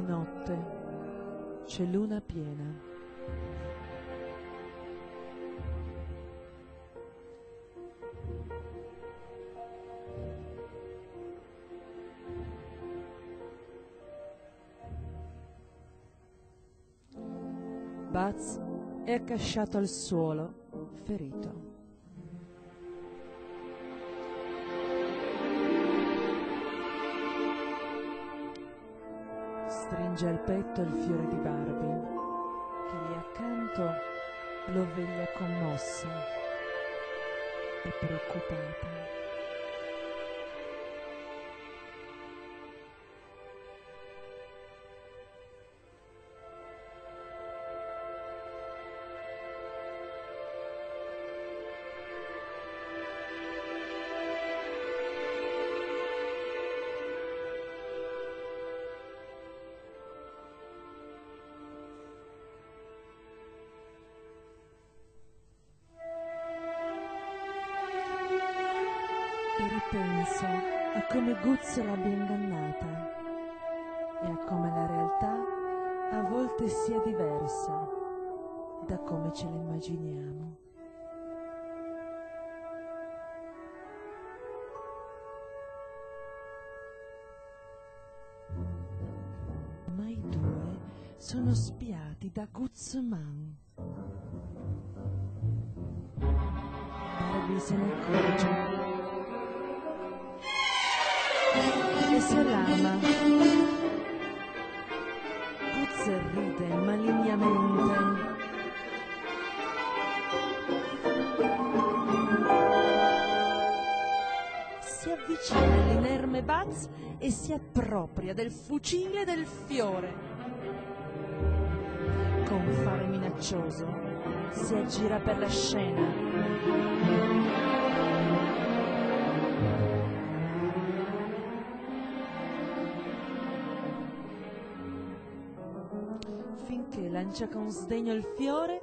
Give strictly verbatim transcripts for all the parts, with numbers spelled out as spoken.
notte, c'è luna piena. Buzz è accasciato al suolo, ferito. Stringe al petto il fiore di Barbie, che lì accanto lo veglia commossa e preoccupata. Penso a come Guzman l'abbia ingannata e a come la realtà a volte sia diversa da come ce l'immaginiamo. Ma i due sono spiati da Guzman. Barbie se ne accorge e si arrama. Guzman ride malignamente. Si avvicina all'inerme Buzz e si appropria del fucile del fiore. Con fare minaccioso si aggira per la scena. Finché lancia con sdegno il fiore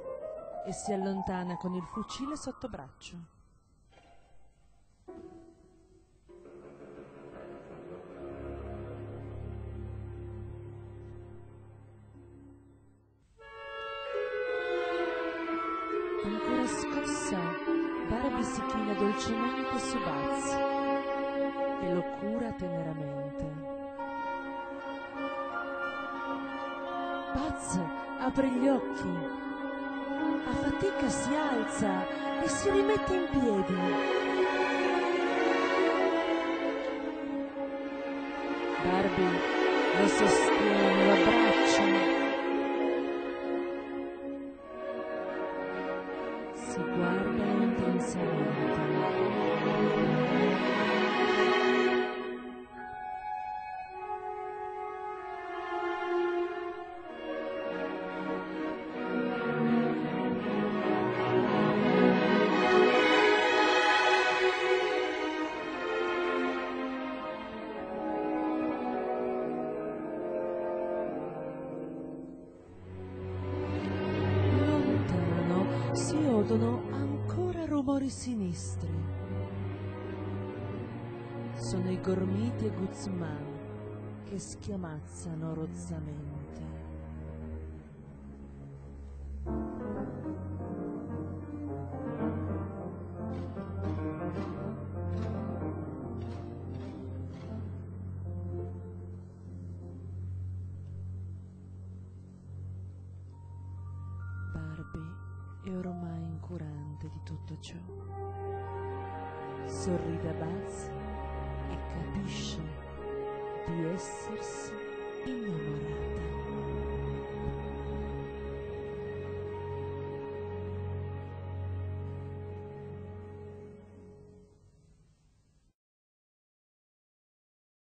e si allontana con il fucile sotto braccio. Ancora scossa, Barbie si china dolcemente su Buzz e lo cura teneramente. Buzz apre gli occhi, a fatica si alza e si rimette in piedi. Barbie lo sostiene, lo abbraccia. Si guarda intensamente. Odono ancora rumori sinistri. Sono i gormiti e Guzman che schiamazzano rozzamente. Barbie è ormai incurante di tutto ciò. Sorride a Buzz e capisce di essersi ignorata.